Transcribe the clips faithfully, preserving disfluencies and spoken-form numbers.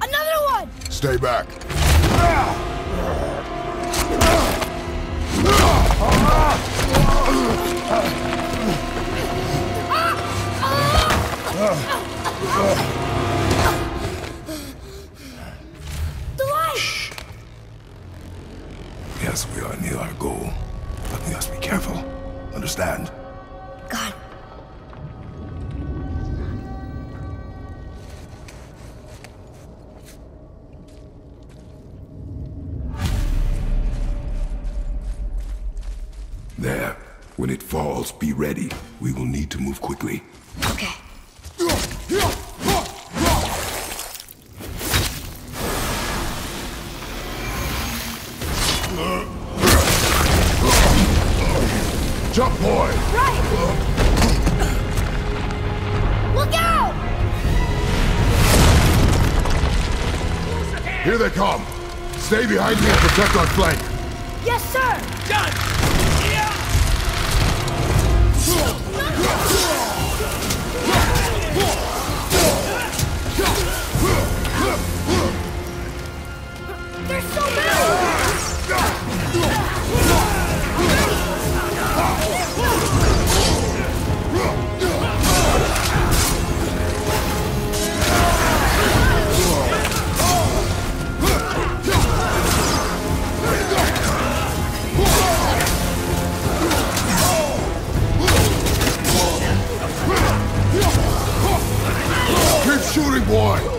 Another one! Stay back. The light! Shh. Yes, we are near our goal, but we must be careful. Understand? God. There. When it falls, be ready. We will need to move quickly. Okay. Jump, boy! Right! Look out! Here they come! Stay behind me and protect our flank! Yes, sir! Done! There's so shooting, boy! I will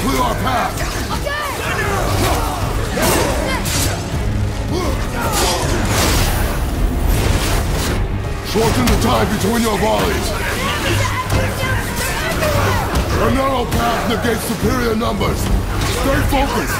clear our path! Okay! Shorten the time between your volleys! A narrow path negates superior numbers! Stay focused!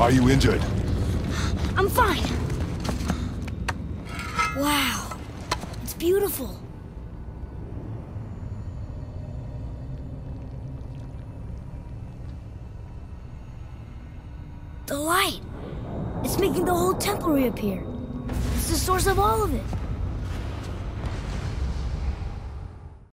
Are you injured? I'm fine. Wow. It's beautiful. The light. It's making the whole temple reappear. It's the source of all of it.